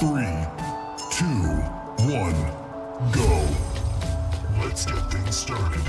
3, 2, 1, go. Let's get things started.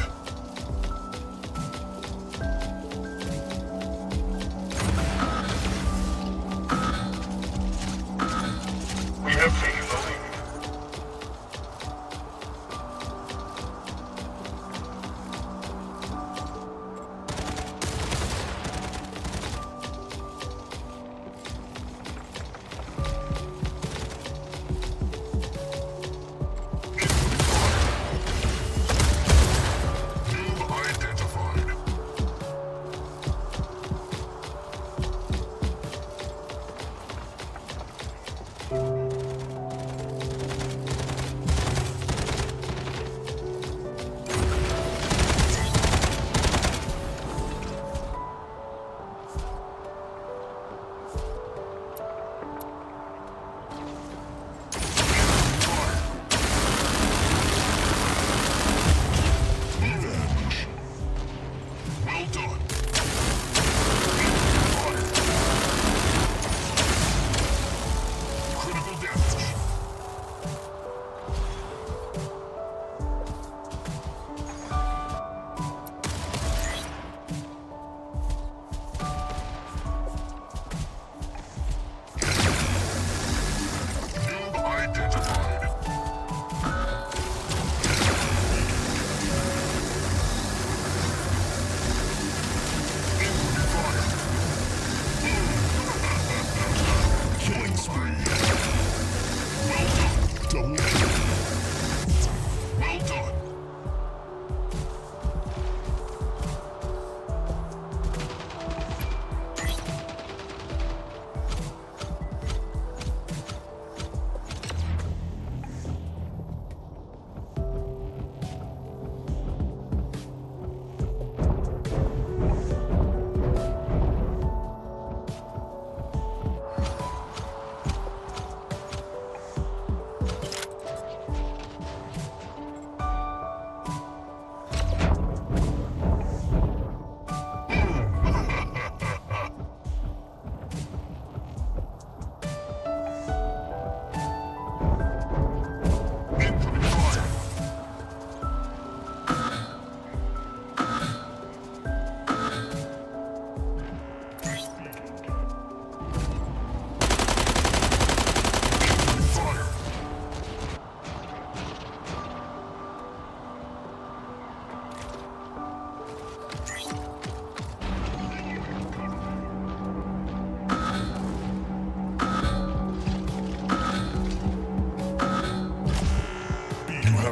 We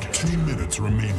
have taken the remaining.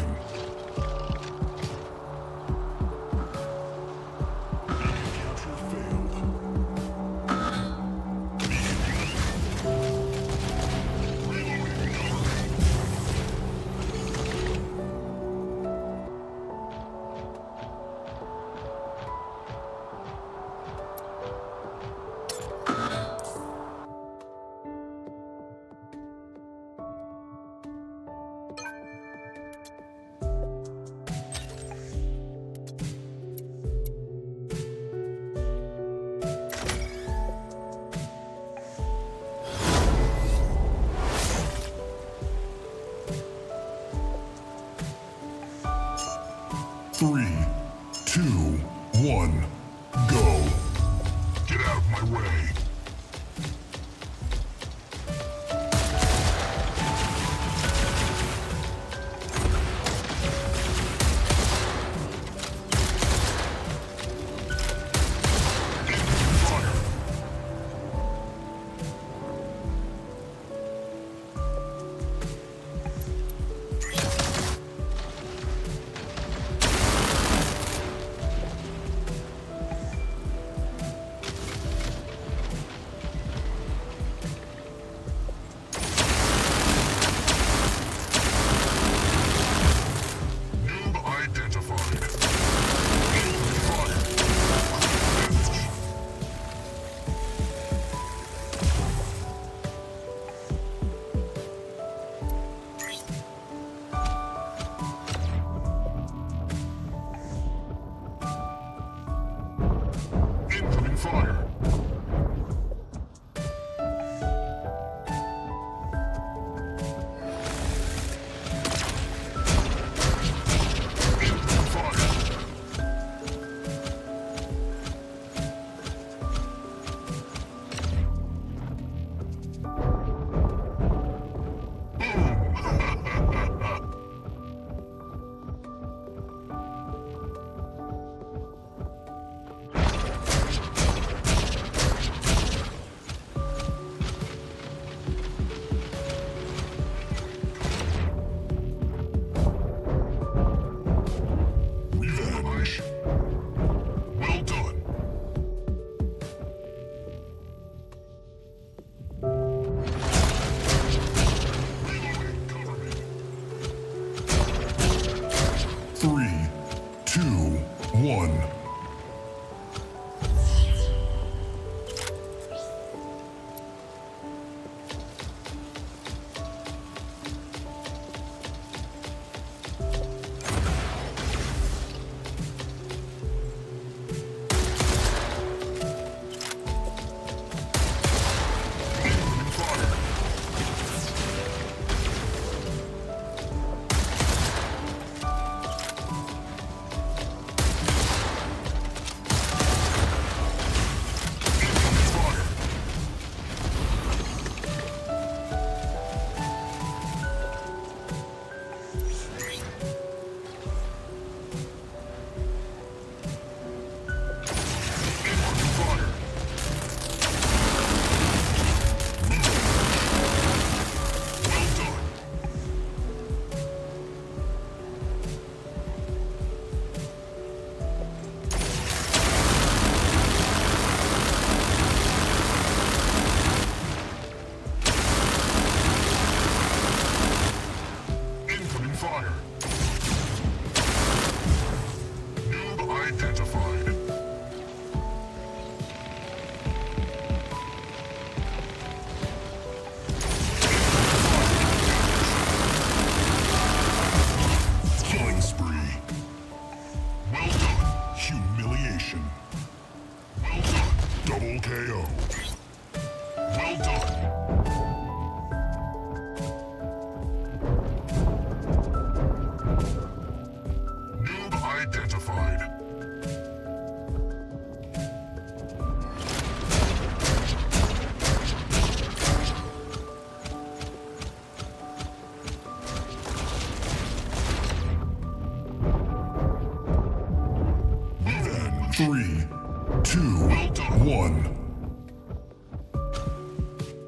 3, 2, 1.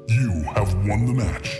You have won the match.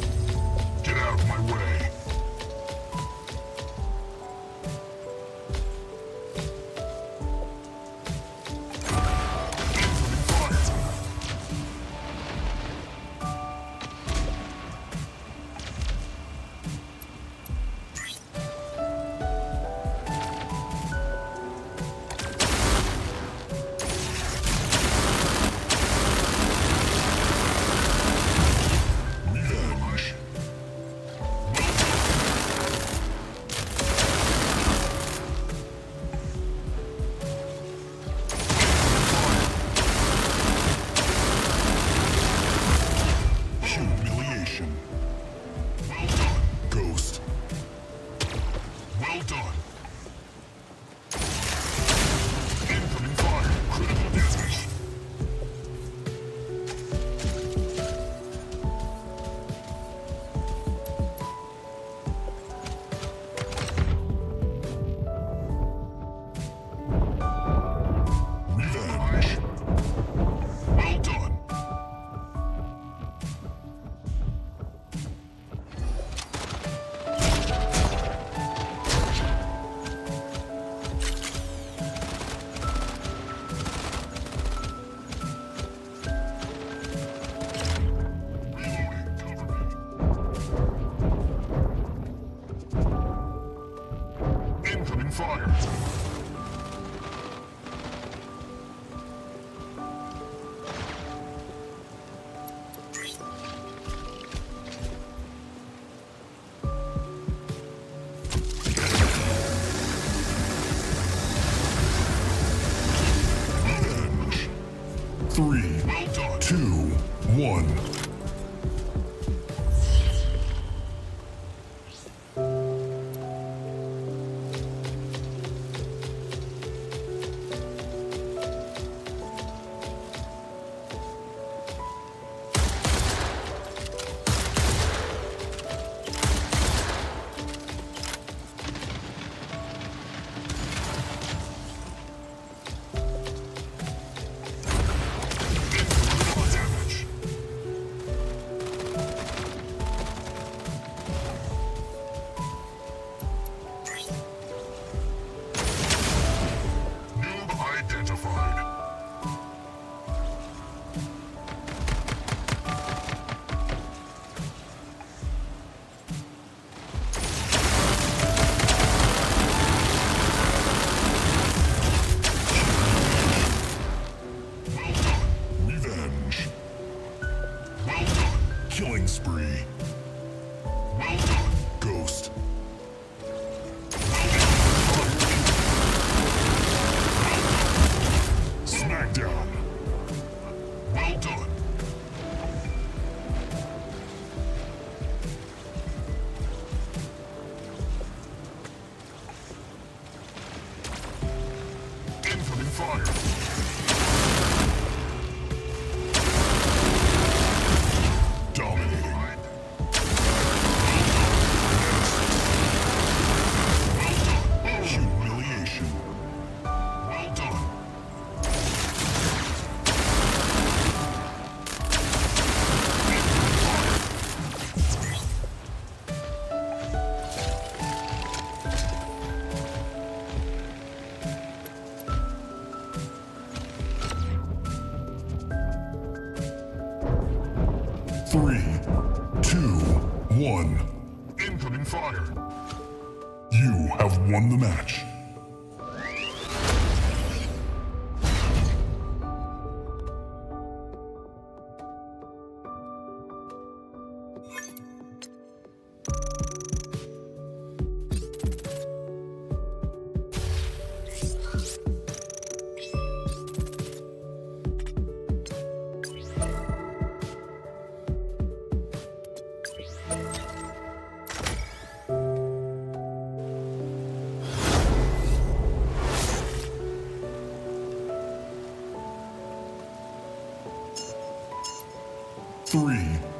1. Incoming fire. You have won the match. Three.